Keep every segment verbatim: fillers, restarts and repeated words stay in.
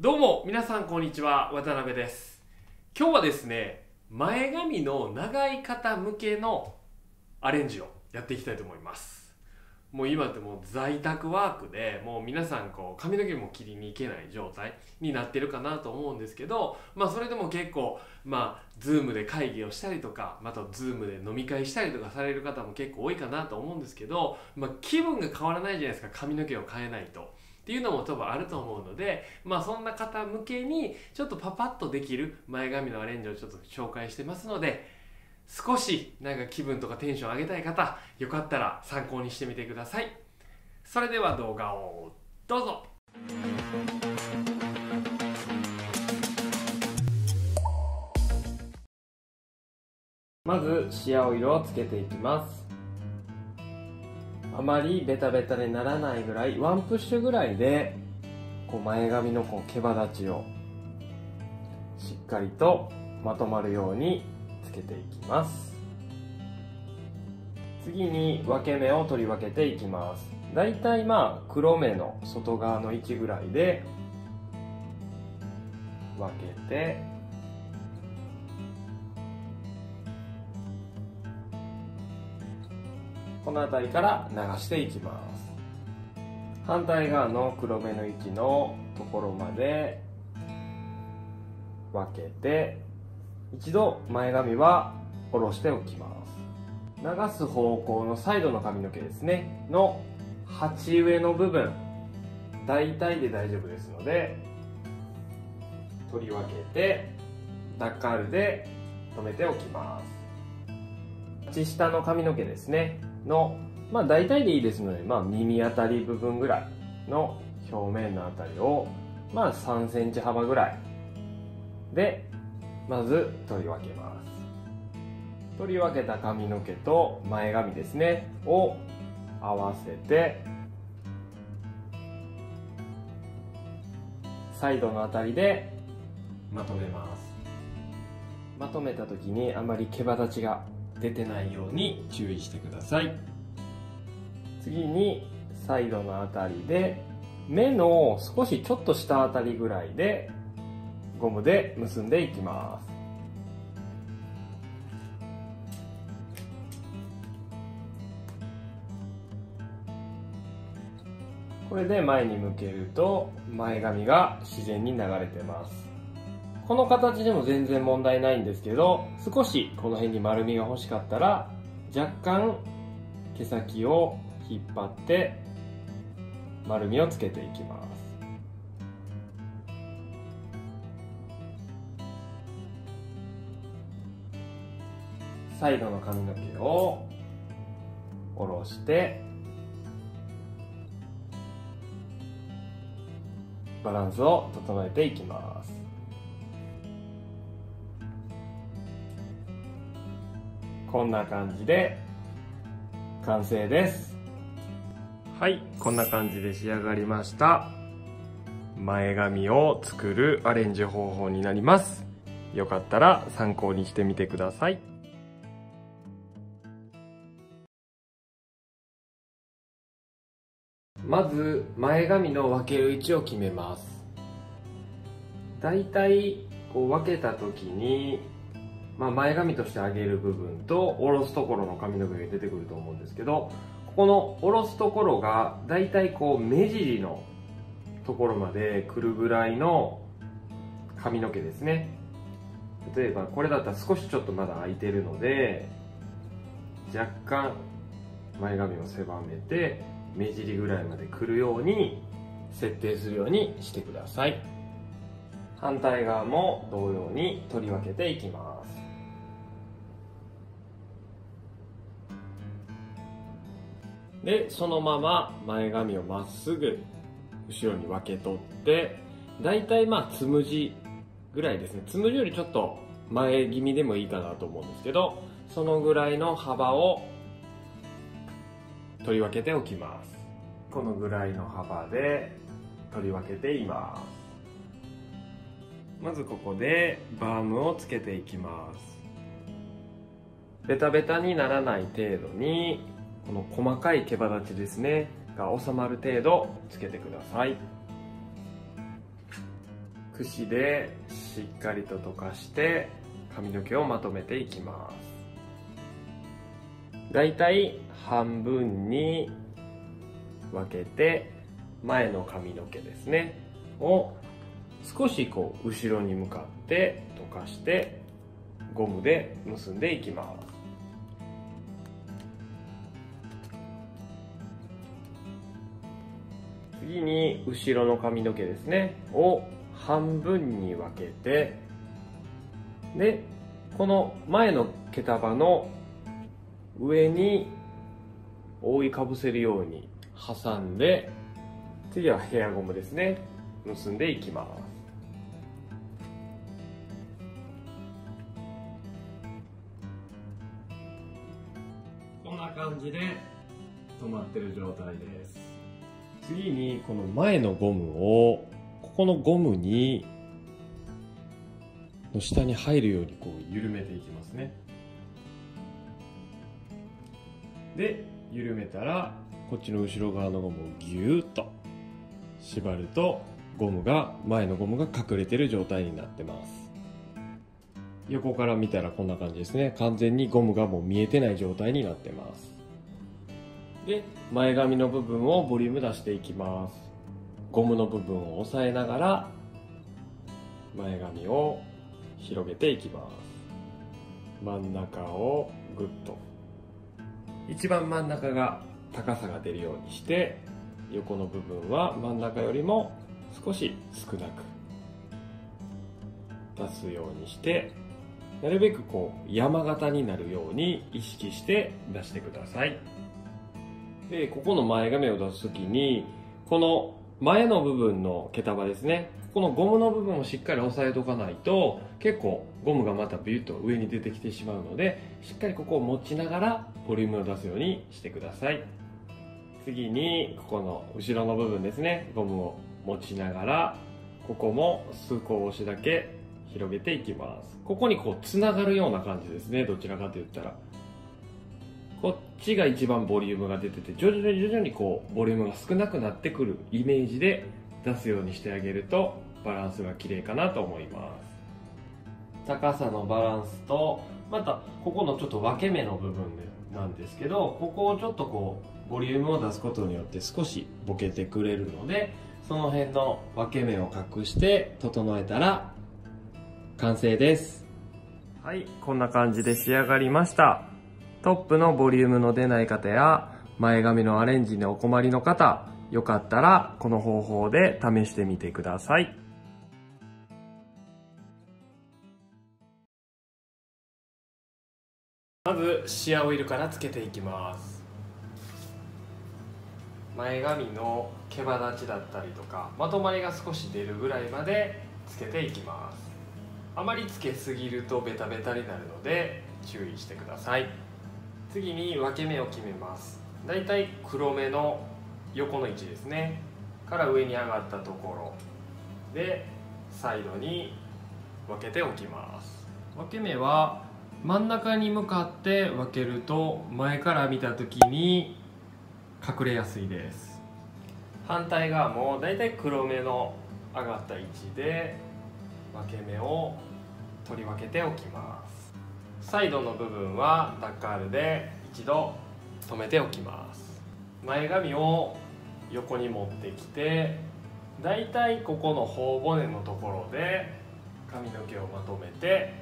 どうも皆さんこんにちは、渡辺です。今日はですね、前髪の長い方向けのアレンジをやっていきたいと思います。もう今ってもう在宅ワークでもう皆さんこう髪の毛も切りに行けない状態になってるかなと思うんですけど、まあそれでも結構まあ Zoom で会議をしたりとか、また Zoom で飲み会したりとかされる方も結構多いかなと思うんですけど、まあ、気分が変わらないじゃないですか、髪の毛を変えないと。っていうのも多分あると思うので、まあそんな方向けにちょっとパパッとできる前髪のアレンジをちょっと紹介してますので、少しなんか気分とかテンション上げたい方、よかったら参考にしてみてください。それでは動画をどうぞ。まずシアオ色をつけていきます。あまりベタベタにならないぐらい、ワンプッシュぐらいでこう前髪のこう毛羽立ちをしっかりとまとまるようにつけていきます。次に分け目を取り分けていきます。だいたいまあ黒目の外側の位置ぐらいで分けて、この辺りから流していきます。反対側の黒目の位置のところまで分けて、一度前髪は下ろしておきます。流す方向のサイドの髪の毛ですねの鉢植えの部分、大体で大丈夫ですので取り分けてダッカールで留めておきます。鉢下の髪の毛ですねの、まあ大体でいいですので、まあ、耳あたり部分ぐらいの表面のあたりを、まあ、さんセンチ幅ぐらいでまず取り分けます。取り分けた髪の毛と前髪ですねを合わせて、サイドのあたりでまとめます。まとめた時にあまり毛羽立ちが出てないように注意してください。次にサイドのあたりで、目の少しちょっと下あたりぐらいでゴムで結んでいきます。これで前に向けると前髪が自然に流れてます。この形でも全然問題ないんですけど、少しこの辺に丸みが欲しかったら若干毛先を引っ張って丸みをつけていきます。サイドの髪の毛を下ろしてバランスを整えていきます。こんな感じで完成です。はい、こんな感じで仕上がりました。前髪を作るアレンジ方法になります。よかったら参考にしてみてください。まず前髪の分ける位置を決めます。だいたいこう分けた時に、まあ前髪として上げる部分と下ろすところの髪の毛が出てくると思うんですけど、ここの下ろすところがだいたいこう目尻のところまで来るぐらいの髪の毛ですね。例えばこれだったら少しちょっとまだ空いてるので、若干前髪を狭めて目尻ぐらいまで来るように設定するようにしてください。反対側も同様に取り分けていきます。でそのまま前髪をまっすぐ後ろに分け取って、だいたいまあつむじぐらいですね、つむじよりちょっと前気味でもいいかなと思うんですけど、そのぐらいの幅を取り分けておきます。このぐらいの幅で取り分けています。まずここでバームをつけていきます。ベタベタにならない程度にこの細かい毛羽立ちですねが収まる程度つけてください。櫛でしっかりと溶かして髪の毛をまとめていきます。だいたい半分に分けて前の髪の毛ですねを少しこう後ろに向かって溶かしてゴムで結んでいきます。次に後ろの髪の毛ですねを半分に分けて、でこの前の毛束の上に覆いかぶせるように挟んで、次はヘアゴムですね結んでいきます。こんな感じで止まってる状態です。次にこの前のゴムをここのゴムにの下に入るようにこう緩めていきますね。で緩めたらこっちの後ろ側のゴムをギューッと縛るとゴムが前のゴムが隠れてる状態になってます。横から見たらこんな感じですね。完全にゴムがもう見えてない状態になってます。で前髪の部分をボリューム出していきます。ゴムの部分を押さえながら前髪を広げていきます。真ん中をグッと一番真ん中が高さが出るようにして、横の部分は真ん中よりも少し少なく出すようにして、なるべくこう山形になるように意識して出してください。でここの前髪を出す時にこの前の部分の毛束ですね、このゴムの部分をしっかり押さえとかないと結構ゴムがまたビュッと上に出てきてしまうので、しっかりここを持ちながらボリュームを出すようにしてください。次にここの後ろの部分ですね、ゴムを持ちながらここも数個押しだけ広げていきます。ここにこうつながるような感じですね。どちらかと言ったらこっちが一番ボリュームが出てて、徐々に徐々にこうボリュームが少なくなってくるイメージで出すようにしてあげるとバランスが綺麗かなと思います。高さのバランスとまたここのちょっと分け目の部分なんですけど、ここをちょっとこうボリュームを出すことによって少しボケてくれるので、その辺の分け目を隠して整えたら完成です。はい、こんな感じで仕上がりました。トップのボリュームの出ない方や前髪のアレンジにお困りの方、よかったらこの方法で試してみてください。まずシアオイルからつけていきます。前髪の毛羽立ちだったりとかまとまりが少し出るぐらいまでつけていきます。あまりつけすぎるとベタベタになるので注意してください。次に分け目を決めます。だいたい黒目の横の位置ですねから上に上がったところでサイドに分けておきます。分け目は真ん中に向かって分けると前から見た時に隠れやすいです。反対側もだいたい黒目の上がった位置で分け目を取り分けておきます。サイドの部分はダッカールで一度留めておきます。前髪を横に持ってきて、だいたいここの頬骨のところで髪の毛をまとめて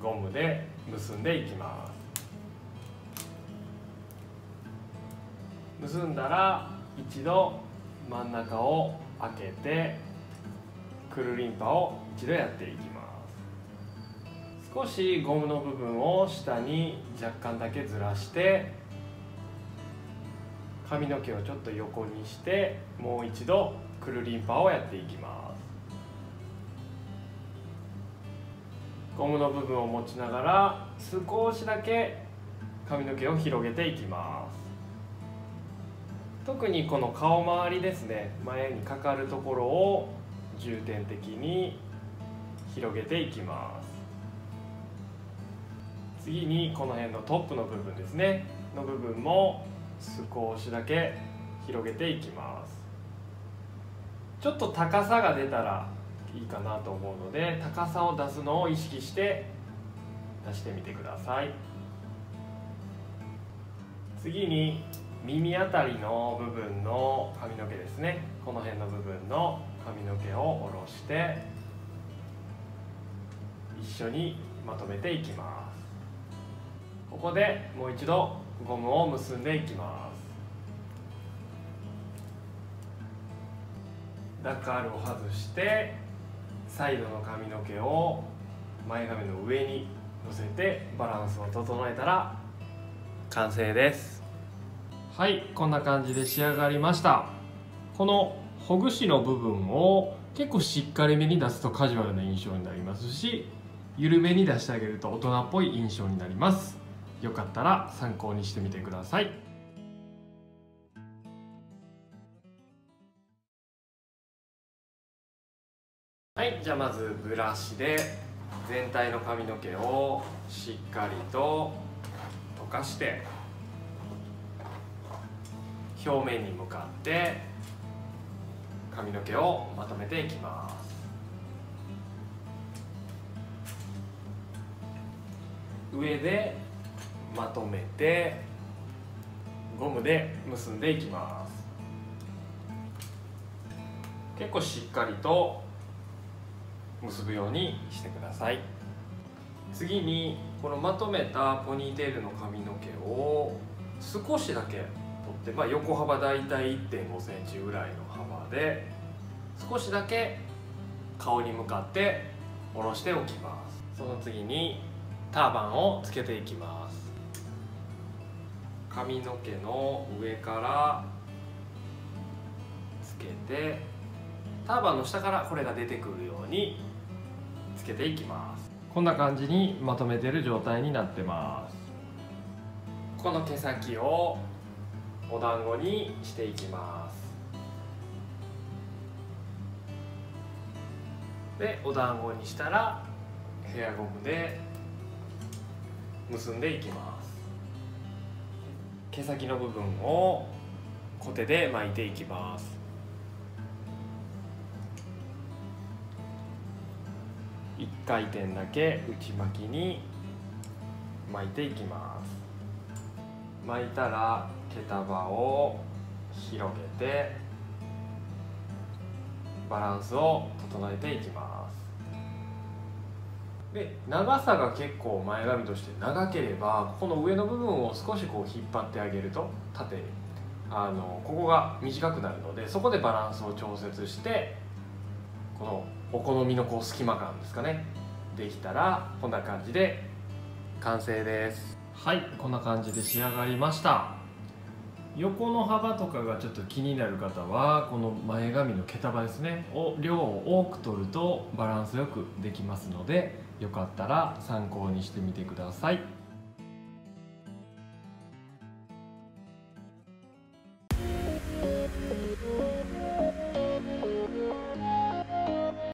ゴムで結んでいきます。結んだら一度真ん中を開けてくるりんぱを一度やっていきます。少しゴムの部分を下に若干だけずらして髪の毛をちょっと横にしてもう一度くるりんぱをやっていきます。ゴムの部分を持ちながら少しだけ髪の毛を広げていきます。特にこの顔周りですね、前にかかるところを重点的に広げていきます。次にこの辺のトップの部分ですねの部分も少しだけ広げていきます。ちょっと高さが出たらいいかなと思うので、高さを出すのを意識して出してみてください。次に耳あたりの部分の髪の毛ですね、この辺の部分の髪の毛を下ろして一緒にまとめていきます。ここでもう一度ゴムを結んでいきます。ダッカールを外してサイドの髪の毛を前髪の上に乗せてバランスを整えたら完成です。はい、こんな感じで仕上がりました。このほぐしの部分を結構しっかりめに出すとカジュアルな印象になりますし、緩めに出してあげると大人っぽい印象になります。よかったら参考にしてみてください。はい、じゃあまずブラシで全体の髪の毛をしっかりと溶かして表面に向かって髪の毛をまとめていきます。上でまとめてゴムで結んでいきます。結構しっかりと結ぶようにしてください。次にこのまとめたポニーテールの髪の毛を少しだけ取って、まあ、横幅だいたい いってんごセンチぐらいの幅で少しだけ顔に向かって下ろしておきます。その次にターバンをつけていきます。髪の毛の上からつけて、ターバンの下からこれが出てくるようにつけていきます。こんな感じにまとめてる状態になってます。この毛先をお団子にしていきます。でお団子にしたらヘアゴムで結んでいきます。毛先の部分をコテで巻いていきます。いっかいてんだけ内巻きに巻いていきます。巻いたら毛束を広げてバランスを整えていきます。で長さが結構前髪として長ければ、ここの上の部分を少しこう引っ張ってあげると縦にあのここが短くなるので、そこでバランスを調節してこのお好みのこう隙間感ですかね、できたらこんな感じで完成です。はい、こんな感じで仕上がりました。横の幅とかがちょっと気になる方はこの前髪の毛束ですねを量を多く取るとバランスよくできますので、よかったら参考にしてみてください。